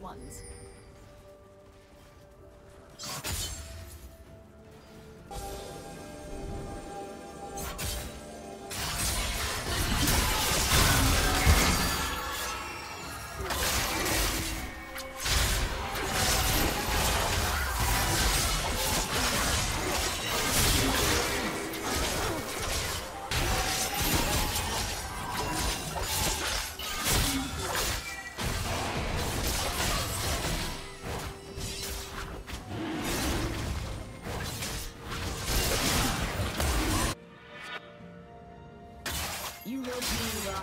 Ones.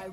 I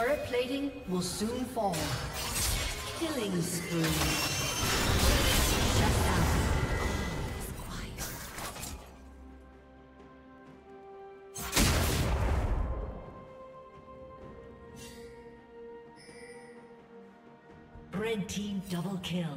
Turret plating will soon fall. Killing spree. Shut down. Red team double kill.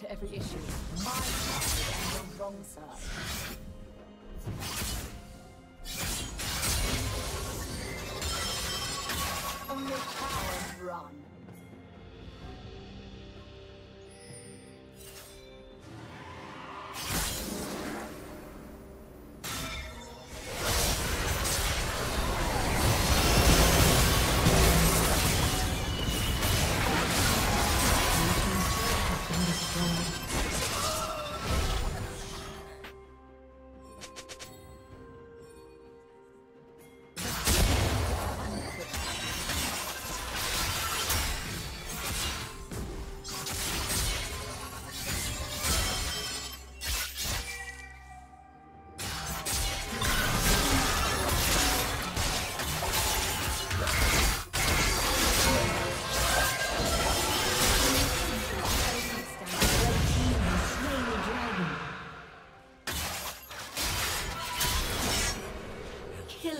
To every issue, my side and the wrong side. Only cowards run.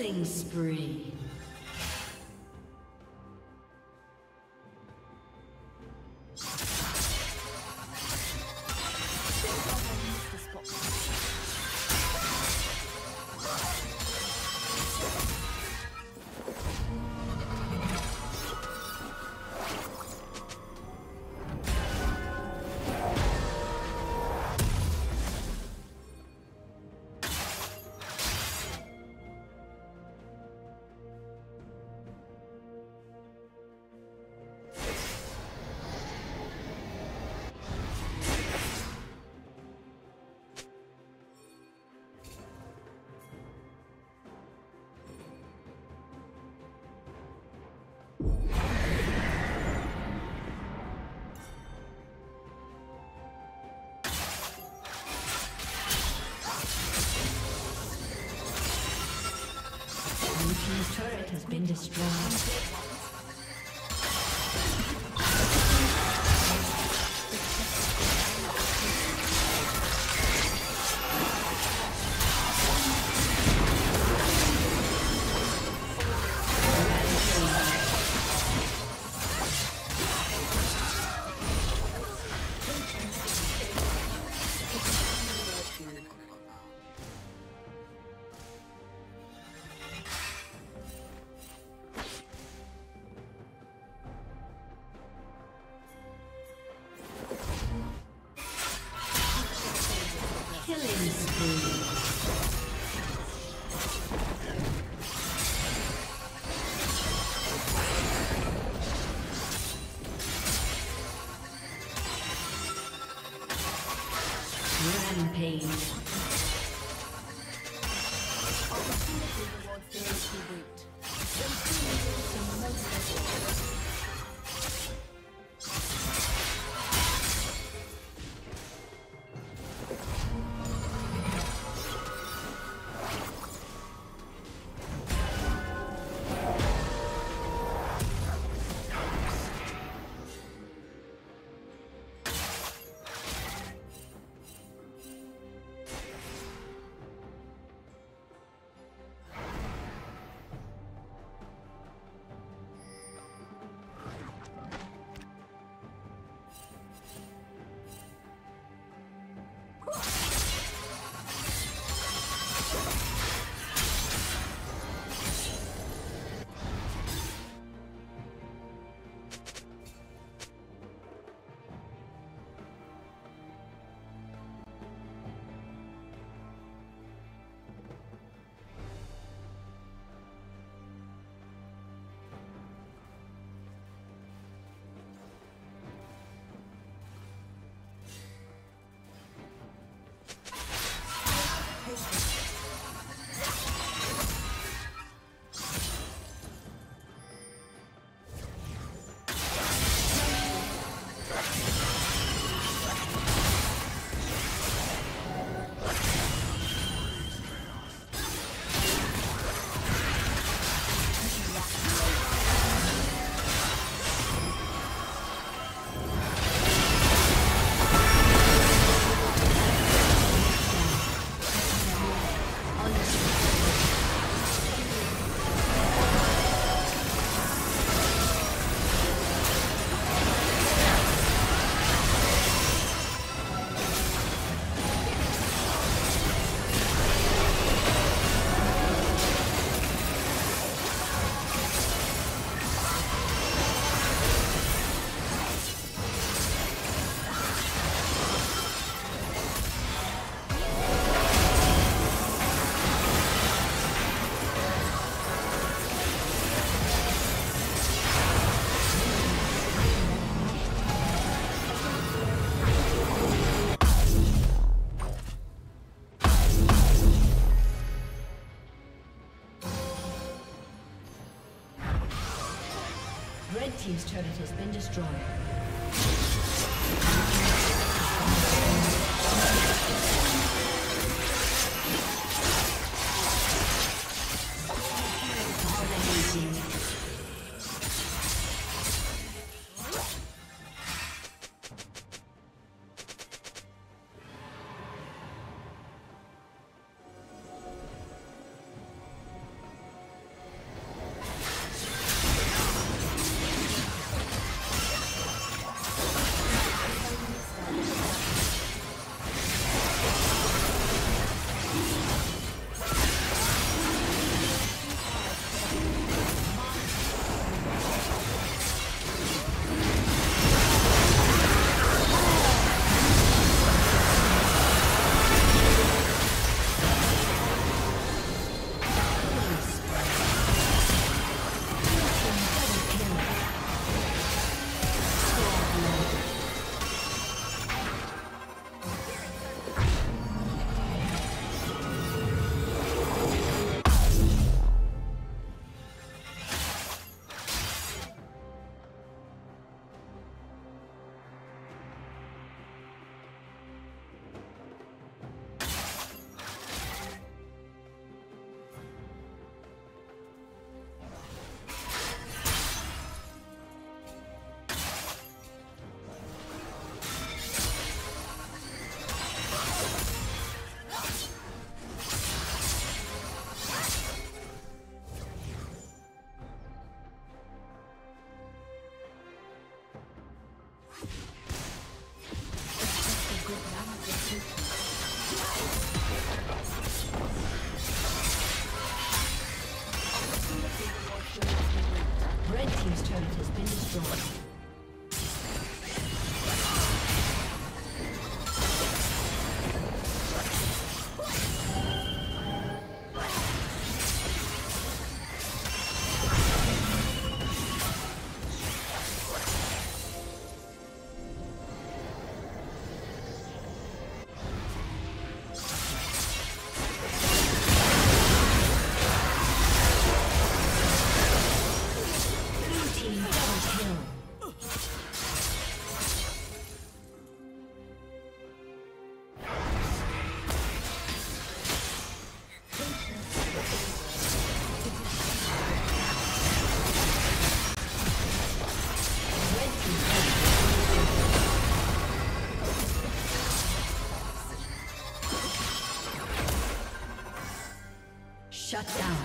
Killing spree. His turret has been destroyed. Team's turret has been destroyed. Shut down.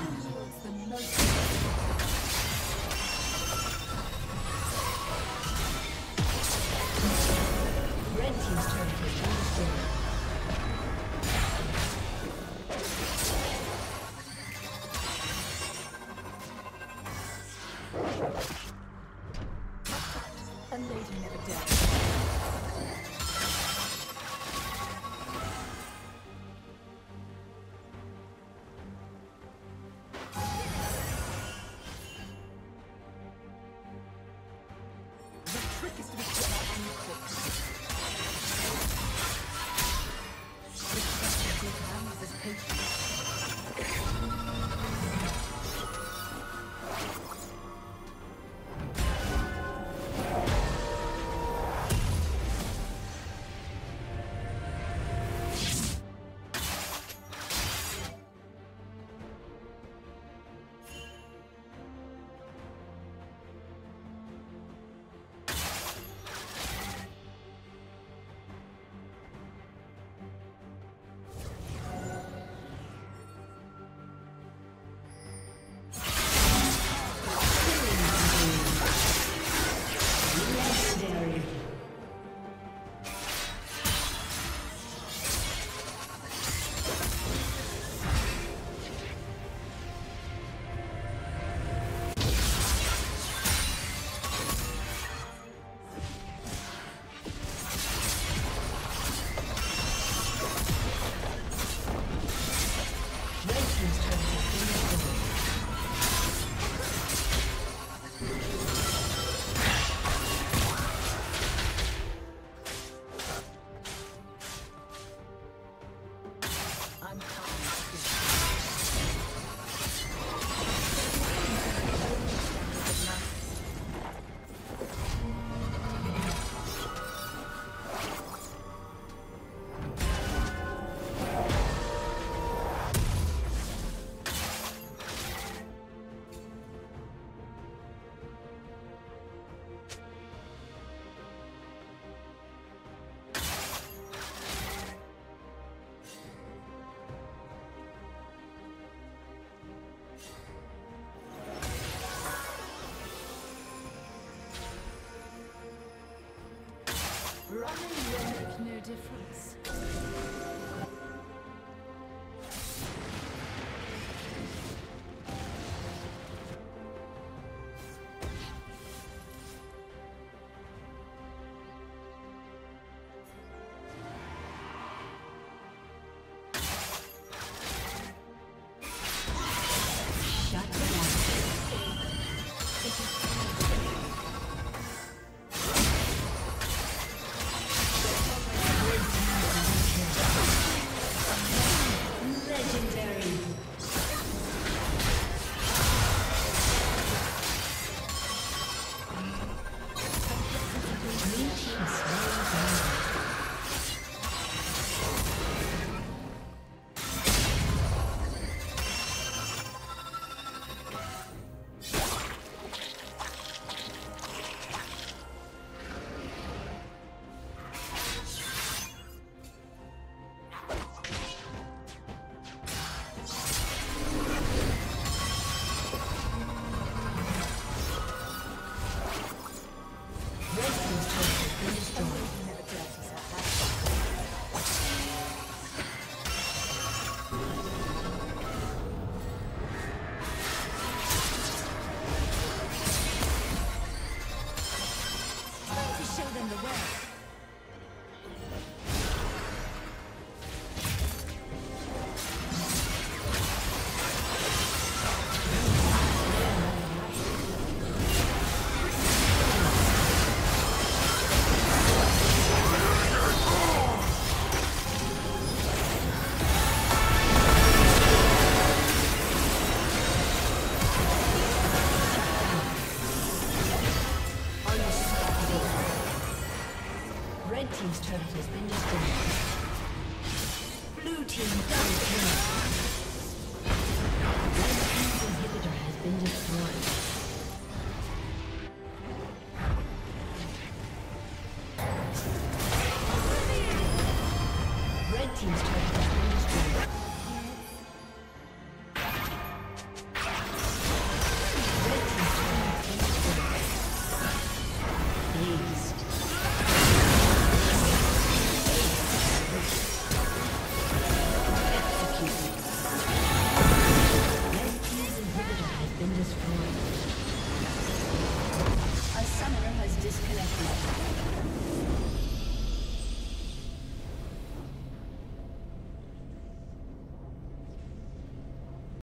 Red team's turret is destroyed. No difference. Shut down. Team's turret has been destroyed. Blue team double kill. Red team's inhibitor has been destroyed. Red team's turret has been destroyed. destroyed. A summoner has disconnected.